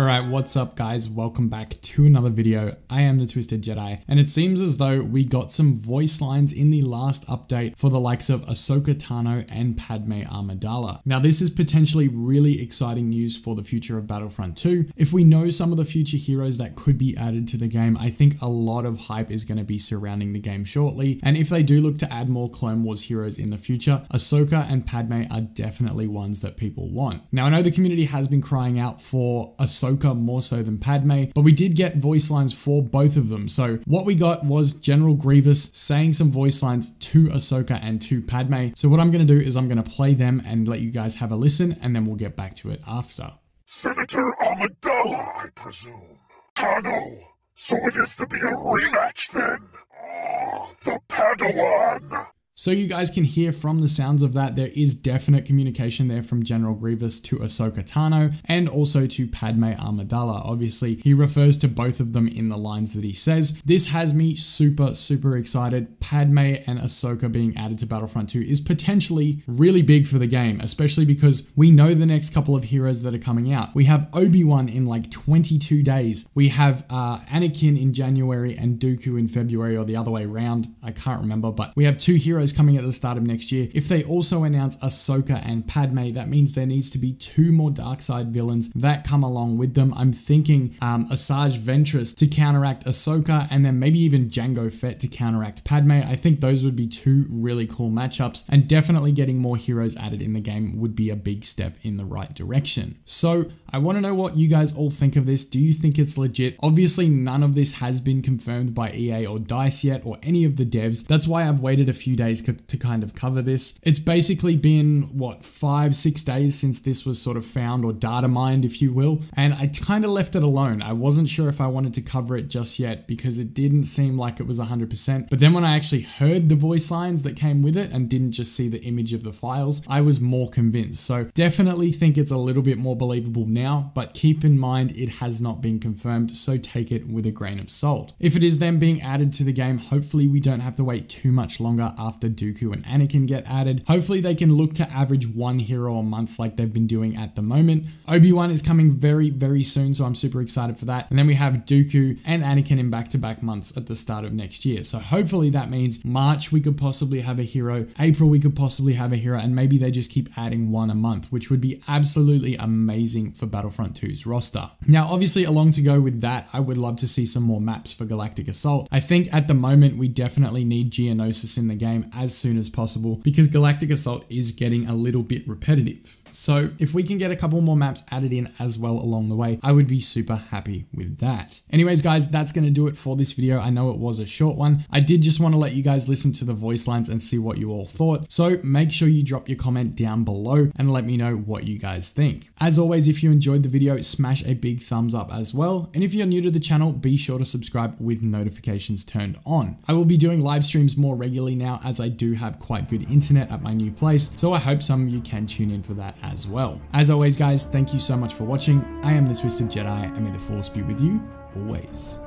Alright, what's up guys? Welcome back to another video. I am The Twisted Jedi, and it seems as though we got some voice lines in the last update for the likes of Ahsoka Tano and Padme Amidala. Now this is potentially really exciting news for the future of Battlefront 2. If we know some of the future heroes that could be added to the game, I think a lot of hype is going to be surrounding the game shortly, and if they do look to add more Clone Wars heroes in the future, Ahsoka and Padme are definitely ones that people want. Now I know the community has been crying out for Ahsoka more so than Padme, but we did get voice lines for both of them. So what we got was General Grievous saying some voice lines to Ahsoka and to Padme. So what I'm going to do is I'm going to play them and let you guys have a listen, and then we'll get back to it after. Senator Amidala, I presume. Tano, so it is to be a rematch then. Oh, the Padawan. So you guys can hear from the sounds of that, there is definite communication there from General Grievous to Ahsoka Tano and also to Padme Amidala. Obviously, he refers to both of them in the lines that he says. This has me super, super excited. Padme and Ahsoka being added to Battlefront 2 is potentially really big for the game, especially because we know the next couple of heroes that are coming out. We have Obi-Wan in like 22 days. We have Anakin in January and Dooku in February, or the other way around. I can't remember, but we have two heroes coming at the start of next year. If they also announce Ahsoka and Padme, that means there needs to be two more dark side villains that come along with them. I'm thinking Asajj Ventress to counteract Ahsoka, and then maybe even Django Fett to counteract Padme. I think those would be two really cool matchups, and definitely getting more heroes added in the game would be a big step in the right direction. So I want to know what you guys all think of this. Do you think it's legit? Obviously, none of this has been confirmed by EA or DICE yet, or any of the devs. That's why I've waited a few days to kind of cover this. It's basically been, what, 5-6 days since this was sort of found, or data mined, if you will, and I kind of left it alone. I wasn't sure if I wanted to cover it just yet because it didn't seem like it was 100%. But then when I actually heard the voice lines that came with it and didn't just see the image of the files, I was more convinced. So definitely think it's a little bit more believable now, but keep in mind it has not been confirmed, so take it with a grain of salt. If it is then being added to the game, hopefully we don't have to wait too much longer after Dooku and Anakin get added. Hopefully they can look to average one hero a month like they've been doing at the moment. Obi-Wan is coming very, very soon, so I'm super excited for that. And then we have Dooku and Anakin in back-to-back months at the start of next year. So hopefully that means March we could possibly have a hero, April we could possibly have a hero, and maybe they just keep adding one a month, which would be absolutely amazing for Battlefront 2's roster. Now, obviously, along to go with that, I would love to see some more maps for Galactic Assault. I think at the moment we definitely need Geonosis in the game as soon as possible because Galactic Assault is getting a little bit repetitive. So if we can get a couple more maps added in as well along the way, I would be super happy with that. Anyways, guys, that's going to do it for this video. I know it was a short one. I did just want to let you guys listen to the voice lines and see what you all thought. So make sure you drop your comment down below and let me know what you guys think. As always, if you enjoyed the video, smash a big thumbs up as well. And if you're new to the channel, be sure to subscribe with notifications turned on. I will be doing live streams more regularly now as I do have quite good internet at my new place. So I hope some of you can tune in for that as well. As always, guys, thank you so much for watching. I am The Twisted Jedi, and may the Force be with you always.